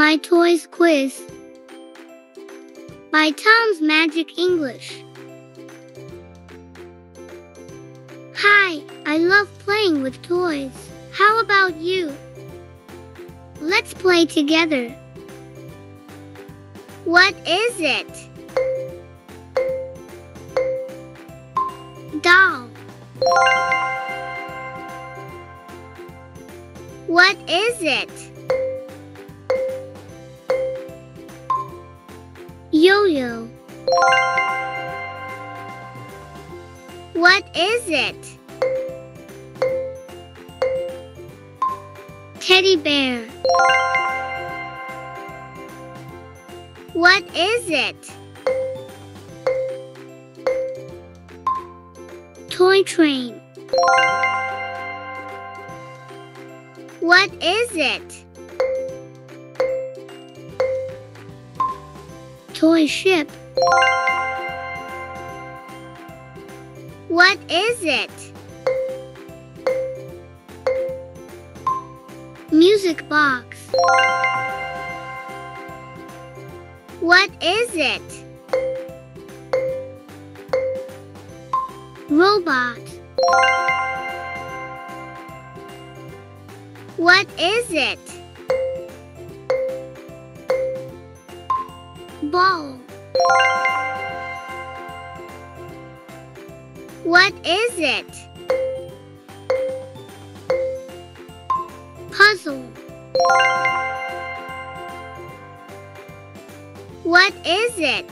My Toys Quiz by Tom's Magic English. Hi, I love playing with toys. How about you? Let's play together. What is it? Doll. What is it? Yo-yo. What is it? Teddy bear. What is it? Toy train. What is it? Toy ship. What is it? Music box. What is it? Robot. What is it? Ball. What is it? Puzzle. What is it?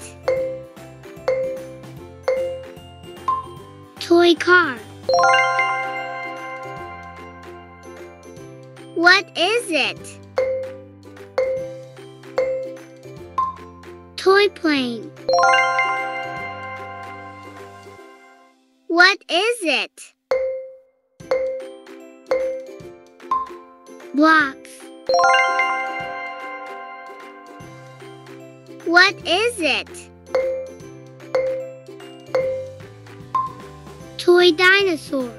Toy car. What is it? Toy plane. What is it? Blocks. What is it? Toy dinosaur.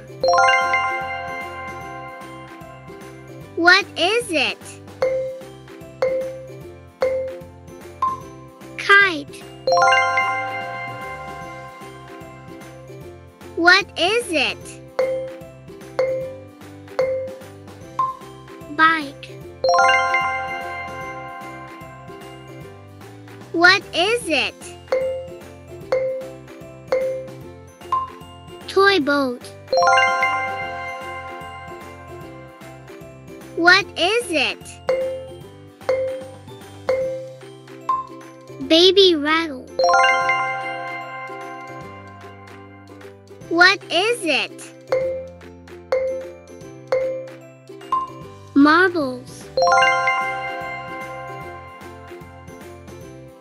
What is it? What is it? Bike. What is it? Toy boat. What is it? Baby rattle. What is it? Marbles.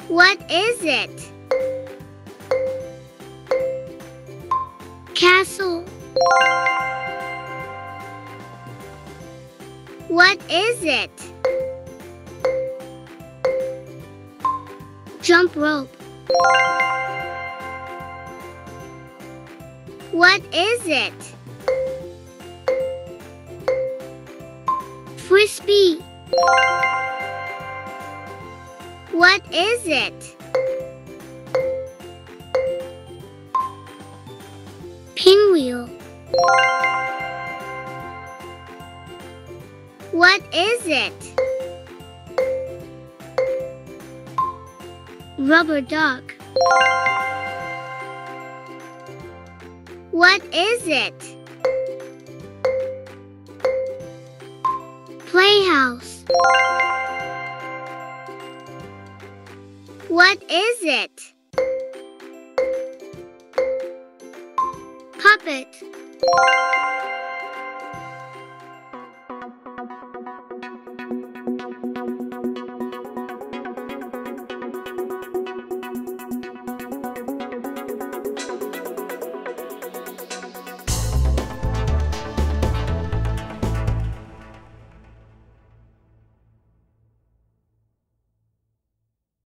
What is it? Castle. What is it? Jump rope. What is it? Frisbee. What is it? Pinwheel. What is it? Rubber duck. What is it? Playhouse. What is it? Puppet.